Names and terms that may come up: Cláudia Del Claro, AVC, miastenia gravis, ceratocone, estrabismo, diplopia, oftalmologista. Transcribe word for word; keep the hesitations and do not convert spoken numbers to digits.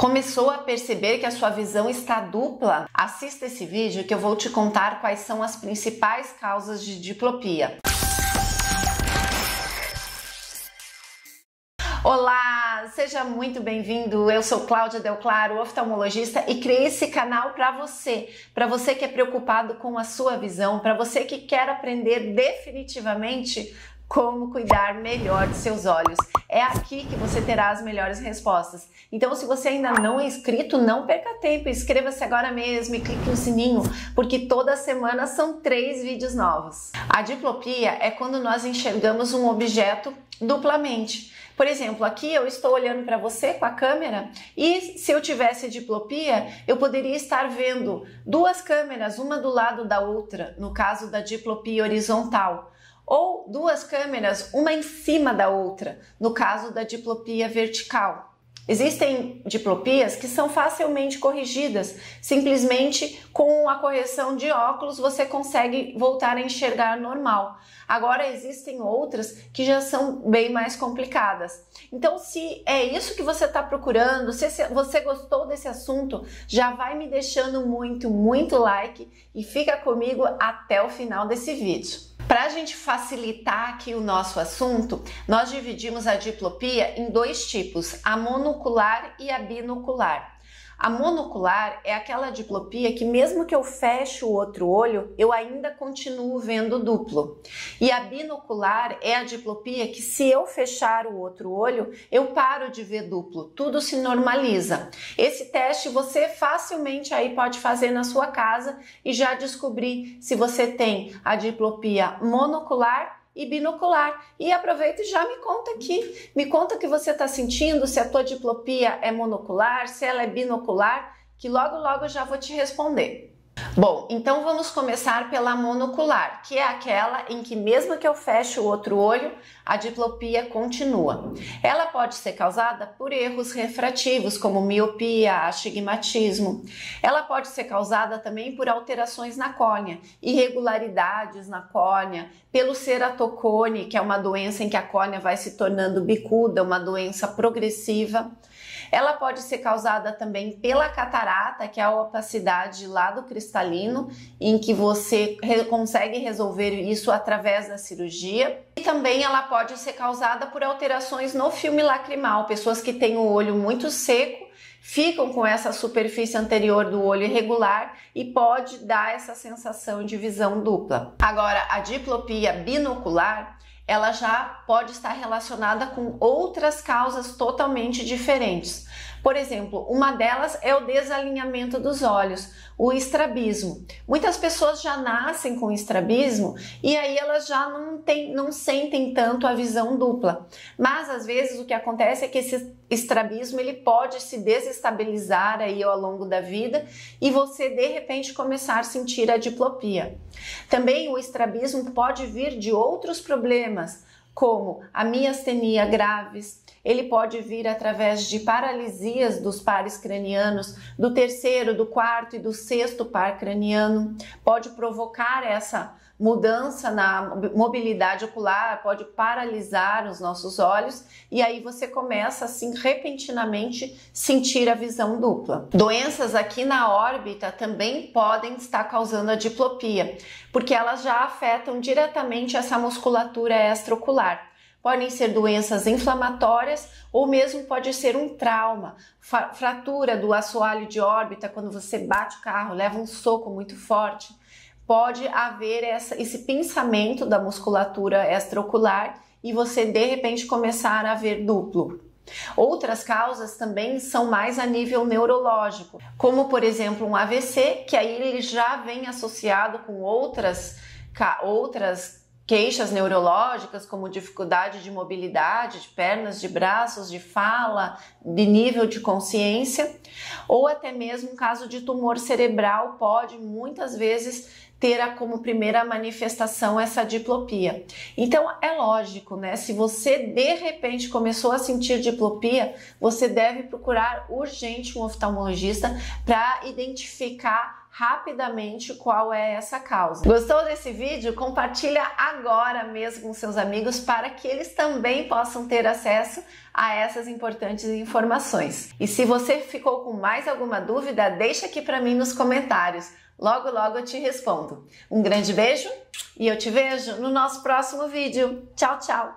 Começou a perceber que a sua visão está dupla? Assista esse vídeo que eu vou te contar quais são as principais causas de diplopia. Olá, seja muito bem-vindo. Eu sou Cláudia Del Claro, oftalmologista, e criei esse canal para você, para você que é preocupado com a sua visão, para você que quer aprender definitivamente como cuidar melhor de seus olhos. É aqui que você terá as melhores respostas. Então, se você ainda não é inscrito, não perca tempo, inscreva-se agora mesmo e clique no sininho, porque toda semana são três vídeos novos. A diplopia é quando nós enxergamos um objeto duplamente. Por exemplo, aqui eu estou olhando para você com a câmera e se eu tivesse diplopia, eu poderia estar vendo duas câmeras, uma do lado da outra, no caso da diplopia horizontal, ou duas câmeras, uma em cima da outra, no caso da diplopia vertical. Existem diplopias que são facilmente corrigidas, simplesmente com a correção de óculos você consegue voltar a enxergar normal. Agora existem outras que já são bem mais complicadas. Então, se é isso que você está procurando, se você gostou desse assunto, já vai me deixando muito, muito like e fica comigo até o final desse vídeo. Para a gente facilitar aqui o nosso assunto, nós dividimos a diplopia em dois tipos, a monocular e a binocular. A monocular é aquela diplopia que mesmo que eu feche o outro olho, eu ainda continuo vendo duplo. E a binocular é a diplopia que se eu fechar o outro olho, eu paro de ver duplo, tudo se normaliza. Esse teste você facilmente aí pode fazer na sua casa e já descobrir se você tem a diplopia monocular e binocular. E aproveita e já me conta aqui, me conta o que você está sentindo, se a tua diplopia é monocular, se ela é binocular, que logo logo eu já vou te responder. Bom, então vamos começar pela monocular, que é aquela em que mesmo que eu feche o outro olho, a diplopia continua. Ela pode ser causada por erros refrativos, como miopia, astigmatismo. Ela pode ser causada também por alterações na córnea, irregularidades na córnea, pelo ceratocone, que é uma doença em que a córnea vai se tornando bicuda, uma doença progressiva. Ela pode ser causada também pela catarata, que é a opacidade lá do cristalino, em que você re- consegue resolver isso através da cirurgia. E também ela pode ser causada por alterações no filme lacrimal, pessoas que têm o olho muito seco, ficam com essa superfície anterior do olho irregular e pode dar essa sensação de visão dupla. Agora, a diplopia binocular, ela já pode estar relacionada com outras causas totalmente diferentes. Por exemplo, uma delas é o desalinhamento dos olhos, o estrabismo. Muitas pessoas já nascem com estrabismo e aí elas já não, tem, não sentem tanto a visão dupla. Mas às vezes o que acontece é que esse estrabismo ele pode se desestabilizar aí ao longo da vida e você de repente começar a sentir a diplopia. Também o estrabismo pode vir de outros problemas, como a miastenia gravis. Ele pode vir através de paralisias dos pares cranianos, do terceiro, do quarto e do sexto par craniano. Pode provocar essa mudança na mobilidade ocular, pode paralisar os nossos olhos e aí você começa assim repentinamente sentir a visão dupla. Doenças aqui na órbita também podem estar causando a diplopia, porque elas já afetam diretamente essa musculatura extraocular. Podem ser doenças inflamatórias ou mesmo pode ser um trauma, fratura do assoalho de órbita, quando você bate o carro, leva um soco muito forte. Pode haver essa, esse pinçamento da musculatura extraocular e você de repente começar a ver duplo. Outras causas também são mais a nível neurológico, como por exemplo um A V C, que aí ele já vem associado com outras outras queixas neurológicas, como dificuldade de mobilidade, de pernas, de braços, de fala, de nível de consciência, ou até mesmo um caso de tumor cerebral pode muitas vezes ter como primeira manifestação essa diplopia. Então é lógico, né? Se você de repente começou a sentir diplopia, você deve procurar urgente um oftalmologista para identificar rapidamente qual é essa causa. Gostou desse vídeo? Compartilha agora mesmo com seus amigos para que eles também possam ter acesso a essas importantes informações. E se você ficou com mais alguma dúvida, deixa aqui para mim nos comentários. Logo, logo eu te respondo. Um grande beijo e eu te vejo no nosso próximo vídeo. Tchau, tchau!